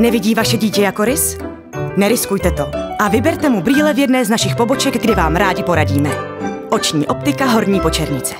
Nevidí vaše dítě jako rys? Neriskujte to a vyberte mu brýle v jedné z našich poboček, kde vám rádi poradíme. Oční optika Horní Počernice.